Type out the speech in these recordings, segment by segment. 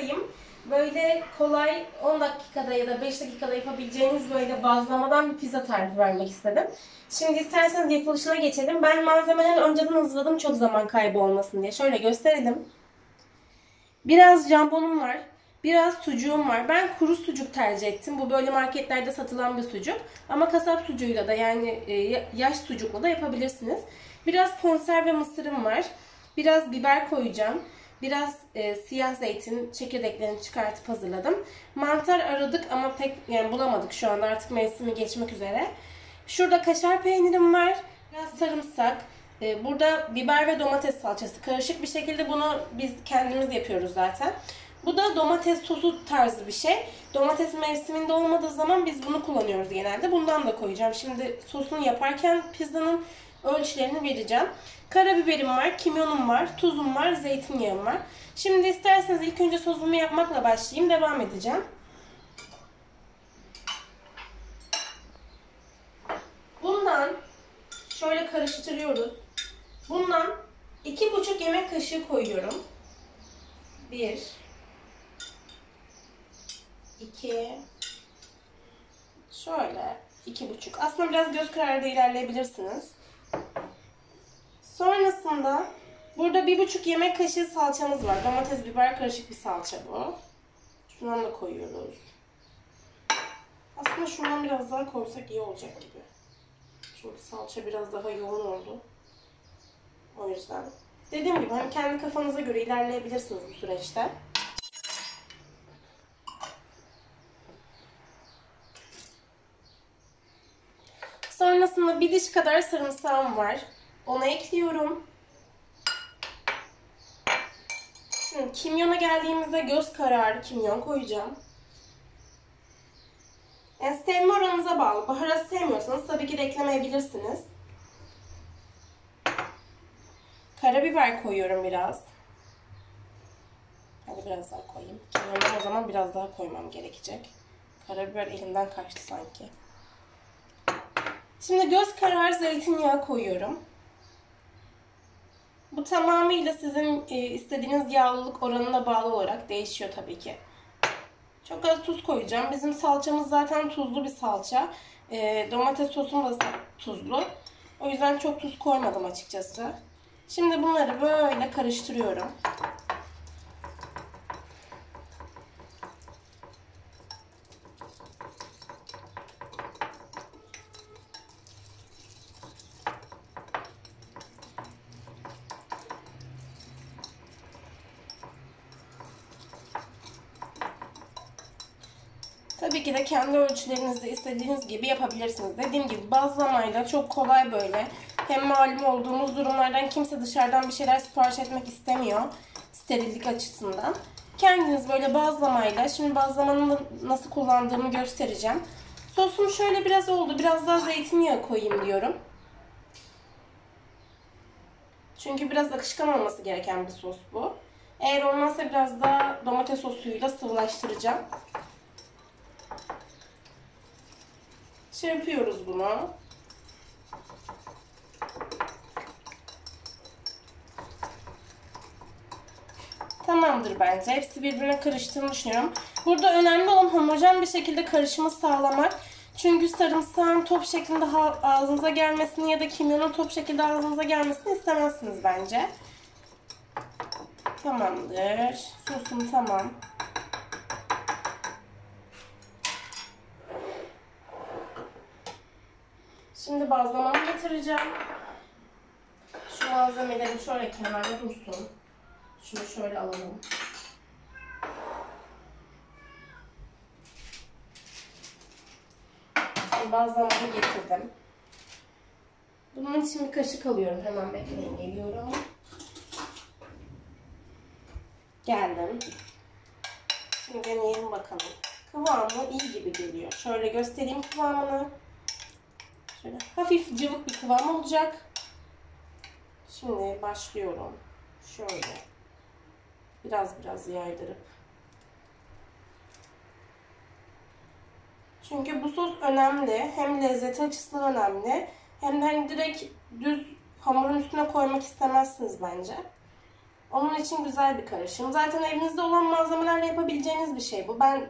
yapmaktayım. Böyle kolay 10 dakikada ya da 5 dakikada yapabileceğiniz böyle bazlamadan bir pizza tarifi vermek istedim. Şimdi isterseniz yapılışına geçelim. Ben malzemeleri önceden hazırladım çok zaman kaybı olmasın diye. Şöyle gösterelim. Biraz jambonum var. Biraz sucuğum var. Ben kuru sucuk tercih ettim. Bu böyle marketlerde satılan bir sucuk. Ama kasap sucuğuyla da yani yaş sucukla da yapabilirsiniz. Biraz konserve mısırım var. Biraz biber koyacağım. Biraz siyah zeytin çekirdeklerini çıkartıp hazırladım. Mantar aradık ama pek yani bulamadık şu anda, artık mevsimi geçmek üzere. Şurada kaşar peynirim var. Biraz sarımsak. Burada biber ve domates salçası. Karışık bir şekilde bunu biz kendimiz yapıyoruz zaten. Bu da domates sosu tarzı bir şey. Domates mevsiminde olmadığı zaman biz bunu kullanıyoruz genelde. Bundan da koyacağım. Şimdi sosunu yaparken pizzanın ölçülerini vereceğim. Karabiberim var, kimyonum var, tuzum var, zeytinyağım var. Şimdi isterseniz ilk önce sosumu yapmakla başlayayım. Devam edeceğim. Bundan şöyle karıştırıyoruz. Bundan 2,5 yemek kaşığı koyuyorum. 1, 2, şöyle 2,5. Aslında biraz göz kararı ilerleyebilirsiniz. Sonrasında burada 1,5 yemek kaşığı salçamız var. Domates, biber karışık bir salça bu. Şundan da koyuyoruz. Aslında şundan biraz daha koysak iyi olacak gibi. Çünkü salça biraz daha yoğun oldu. O yüzden. Dediğim gibi hani kendi kafanıza göre ilerleyebilirsiniz bu süreçte. Sonrasında bir diş kadar sarımsağım var. Onu ekliyorum. Şimdi kimyona geldiğimizde göz kararı kimyon koyacağım. Yani sevme oranınıza bağlı. Baharat sevmiyorsanız tabii ki de eklemeyebilirsiniz. Karabiber koyuyorum biraz. Hadi biraz daha koyayım. Kimyonu o zaman biraz daha koymam gerekecek. Karabiber elimden kaçtı sanki. Şimdi göz kararı zeytinyağı koyuyorum. Bu tamamıyla sizin istediğiniz yağlılık oranına bağlı olarak değişiyor tabii ki. Çok az tuz koyacağım. Bizim salçamız zaten tuzlu bir salça. Domates sosum da tuzlu. O yüzden çok tuz koymadım açıkçası. Şimdi bunları böyle karıştırıyorum. Tabii ki de kendi ölçülerinizde istediğiniz gibi yapabilirsiniz. Dediğim gibi bazlamayla çok kolay böyle. Hem malum olduğumuz durumlardan kimse dışarıdan bir şeyler sipariş etmek istemiyor. Sterillik açısından. Kendiniz böyle bazlamayla, şimdi bazlamanın nasıl kullandığımı göstereceğim. Sosum şöyle biraz oldu. Biraz daha zeytinyağı koyayım diyorum. Çünkü biraz akışkan olması gereken bir sos bu. Eğer olmazsa biraz daha domates sosuyla sıvılaştıracağım. Çırpıyoruz bunu. Tamamdır bence. Hepsi birbirine karıştığını düşünüyorum. Burada önemli olan homojen bir şekilde karışımı sağlamak. Çünkü sarımsağın top şeklinde ağzınıza gelmesini ya da kimyonun top şekilde ağzınıza gelmesini istemezsiniz bence. Tamamdır. Sosum tamam. Şimdi bazlamamı getireceğim. Şu malzemeleri şöyle kenarda dursun. Şunu şöyle alalım. Bazlamamı getirdim. Bunun için bir kaşık alıyorum. Hemen bekleyin, geliyorum. Geldim. Şimdi deneyelim bakalım. Kıvamı iyi gibi geliyor. Şöyle göstereyim kıvamını. Şöyle hafif cıvık bir kıvam olacak. Şimdi başlıyorum. Şöyle biraz yaydırıp. Çünkü bu sos önemli. Hem lezzeti açısından önemli. Hem de hani direkt düz hamurun üstüne koymak istemezsiniz bence. Onun için güzel bir karışım. Zaten evinizde olan malzemelerle yapabileceğiniz bir şey bu. Ben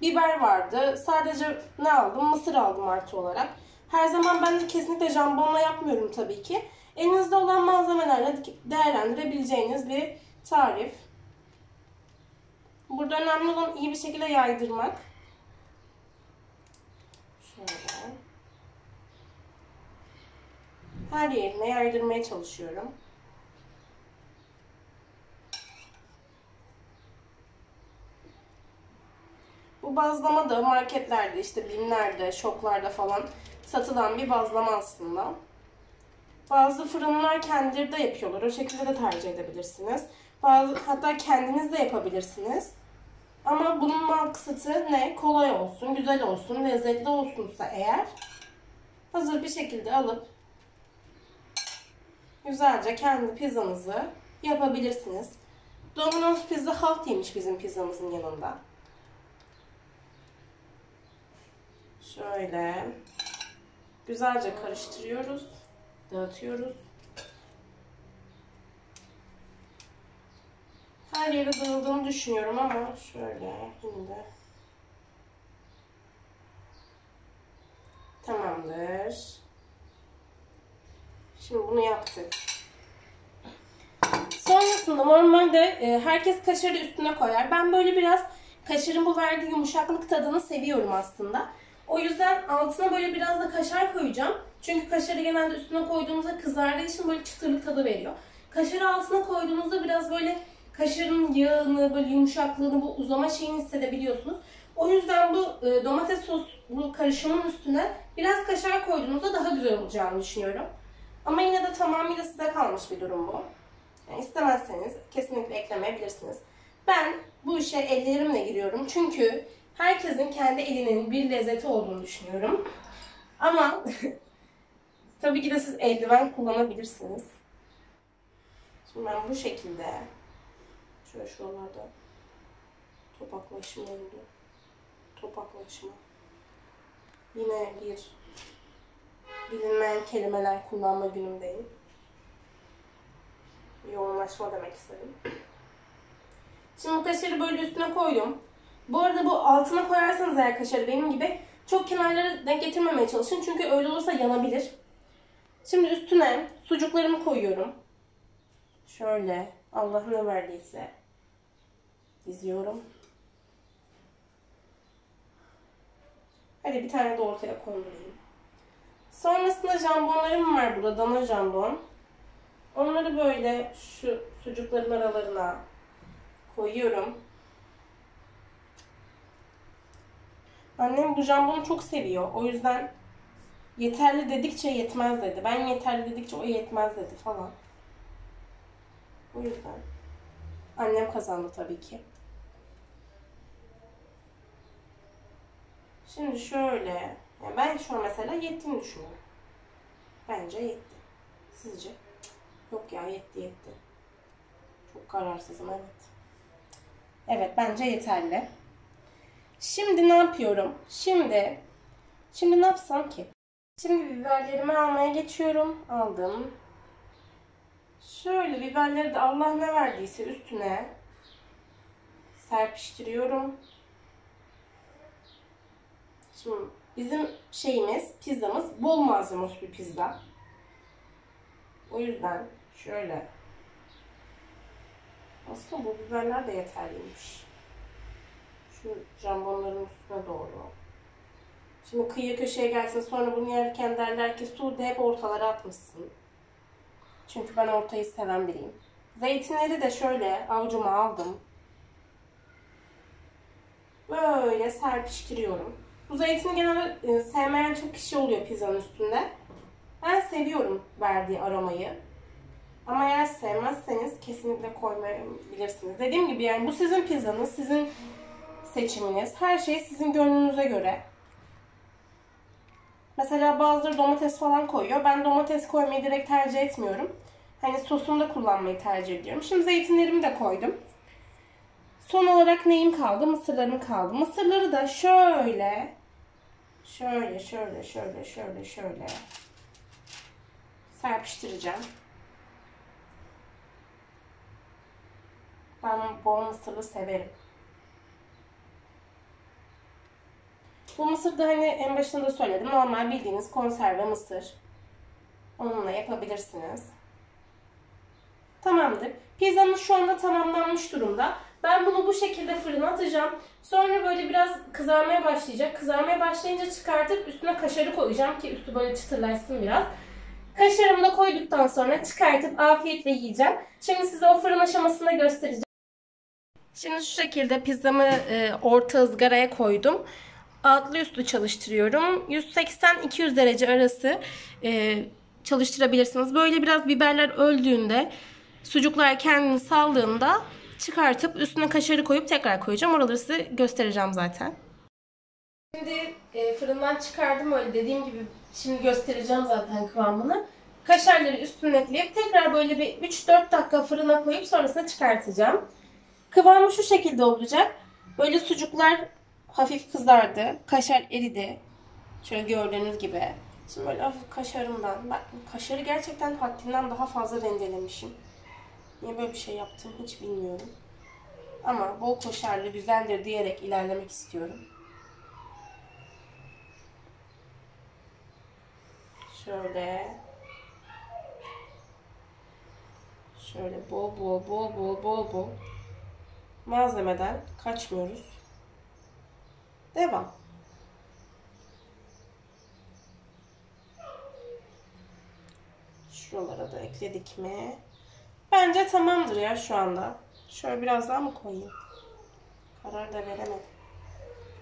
biber vardı. Sadece ne aldım? Mısır aldım artı olarak. Her zaman ben de kesinlikle jambonla yapmıyorum tabii ki. Elinizde olan malzemelerle değerlendirebileceğiniz bir tarif. Burada önemli olan iyi bir şekilde yaydırmak. Şöyle. Her yerine yaydırmaya çalışıyorum. Bu bazlama da marketlerde, işte Bimlerde, Şoklarda falan satılan bir bazlama aslında. Bazı fırınlar kendileri de yapıyorlar. O şekilde de tercih edebilirsiniz. Hatta kendiniz de yapabilirsiniz. Ama bunun mal kısıtı ne? Kolay olsun, güzel olsun, lezzetli olsunsa eğer hazır bir şekilde alıp güzelce kendi pizzanızı yapabilirsiniz. Domino's pizza halt yemiş bizim pizzamızın yanında. Şöyle güzelce karıştırıyoruz, dağıtıyoruz. Her yere dağıldığını düşünüyorum ama şöyle şimdi. Tamamdır. Şimdi bunu yaptık. Sonrasında normalde herkes kaşarı üstüne koyar. Ben böyle biraz kaşarın bu verdiği yumuşaklık tadını seviyorum aslında. O yüzden altına böyle biraz da kaşar koyacağım. Çünkü kaşarı genelde üstüne koyduğumuzda kızardığı için böyle çıtırlık tadı veriyor. Kaşarı altına koyduğunuzda biraz böyle kaşarın yağını, böyle yumuşaklığını, bu uzama şeyini hissedebiliyorsunuz. O yüzden bu domates soslu karışımın üstüne biraz kaşar koyduğunuzda daha güzel olacağını düşünüyorum. Ama yine de tamamıyla size kalmış bir durum bu. Yani istemezseniz kesinlikle eklemeyebilirsiniz. Ben bu işe ellerimle giriyorum. Çünkü herkesin kendi elinin bir lezzeti olduğunu düşünüyorum. Ama tabii ki de siz eldiven kullanabilirsiniz. Şimdi ben bu şekilde şöyle şuralarda topaklaşma oldu. Topaklaşma. Yine bir bilinmeyen kelimeler kullanma günümdeyim. Yoğunlaşma demek istedim. Şimdi kaşarı böyle üstüne koydum. Bu arada bu altına koyarsanız eğer kaşarı benim gibi çok kenarlara denk getirmemeye çalışın. Çünkü öyle olursa yanabilir. Şimdi üstüne sucuklarımı koyuyorum. Şöyle Allah ne verdiyse diziyorum. Hadi bir tane de ortaya koyayım. Sonrasında jambonlarım var burada. Dana jambon. Onları böyle şu sucukların aralarına koyuyorum. Annem bu jambonu çok seviyor. O yüzden yeterli dedikçe yetmez dedi. Ben yeterli dedikçe o yetmez dedi falan. O yüzden annem kazandı tabii ki. Şimdi şöyle, yani ben şu an mesela yettiğini düşünüyorum. Bence yetti. Sizce? Yok ya, yetti. Çok kararsızım, evet. Evet, bence yeterli. Şimdi ne yapıyorum? Şimdi ne yapsam ki? Şimdi biberlerimi almaya geçiyorum. Aldım. Şöyle biberleri de Allah ne verdiyse üstüne serpiştiriyorum. Şimdi bizim şeyimiz, pizzamız bol malzemeli bir pizza. O yüzden şöyle. Aslında bu biberler de yeterliymiş. Şu jambonların üstüne doğru. Şimdi kıyı köşeye gelsin, sonra bunu yerken derler ki su de hep ortalara atmışsın. Çünkü ben ortayı seven biriyim. Zeytinleri de şöyle avucuma aldım. Böyle serpiştiriyorum. Bu zeytini genelde sevmeyen çok kişi oluyor pizzanın üstünde. Ben seviyorum verdiği aromayı. Ama eğer sevmezseniz kesinlikle koymayabilirsiniz. Dediğim gibi yani bu sizin pizzanız, sizin seçiminiz. Her şey sizin gönlünüze göre. Mesela bazıları domates falan koyuyor. Ben domates koymayı direkt tercih etmiyorum. Hani sosunda kullanmayı tercih ediyorum. Şimdi zeytinlerimi de koydum. Son olarak neyim kaldı? Mısırlarım kaldı. Mısırları da şöyle serpiştireceğim. Ben bol mısırlı severim. Bu mısır da hani en başında söyledim. Normal bildiğiniz konserve mısır. Onunla yapabilirsiniz. Tamamdır. Pizzamız şu anda tamamlanmış durumda. Ben bunu bu şekilde fırına atacağım. Sonra böyle biraz kızarmaya başlayacak. Kızarmaya başlayınca çıkartıp üstüne kaşarı koyacağım ki üstü böyle çıtırlaşsın biraz. Kaşarımı da koyduktan sonra çıkartıp afiyetle yiyeceğim. Şimdi size o fırın aşamasını göstereceğim. Şimdi şu şekilde pizzamı orta ızgaraya koydum. Altlı üstlü çalıştırıyorum. 180-200 derece arası çalıştırabilirsiniz. Böyle biraz biberler öldüğünde, sucuklar kendini saldığında çıkartıp üstüne kaşarı koyup tekrar koyacağım. Oraları size göstereceğim zaten. Şimdi fırından çıkardım, öyle dediğim gibi. Şimdi göstereceğim zaten kıvamını. Kaşarları üstüne ekleyip tekrar böyle bir 3-4 dakika fırına koyup sonrasında çıkartacağım. Kıvamı şu şekilde olacak. Böyle sucuklar hafif kızardı. Kaşar eridi. Şöyle gördüğünüz gibi. Şimdi böyle hafif kaşarımdan. Bak, kaşarı gerçekten haddinden daha fazla rendelemişim. Niye böyle bir şey yaptım hiç bilmiyorum. Ama bol kaşarlı güzeldir diyerek ilerlemek istiyorum. Şöyle. Şöyle bol bol malzemeden kaçmıyoruz. Devam. Şuralara da ekledik mi? Bence tamamdır ya şu anda. Şöyle biraz daha mı koyayım? Karar da veremedim.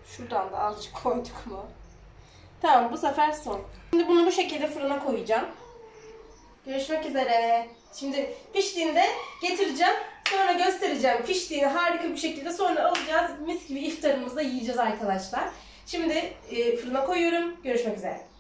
Şuradan da azıcık koyduk mu? Tamam, bu sefer son. Şimdi bunu bu şekilde fırına koyacağım. Görüşmek üzere. Şimdi piştiğinde getireceğim. Sonra göstereceğim piştiğini harika bir şekilde. Sonra alacağız. Mis gibi iftarımızda yiyeceğiz arkadaşlar. Şimdi fırına koyuyorum. Görüşmek üzere.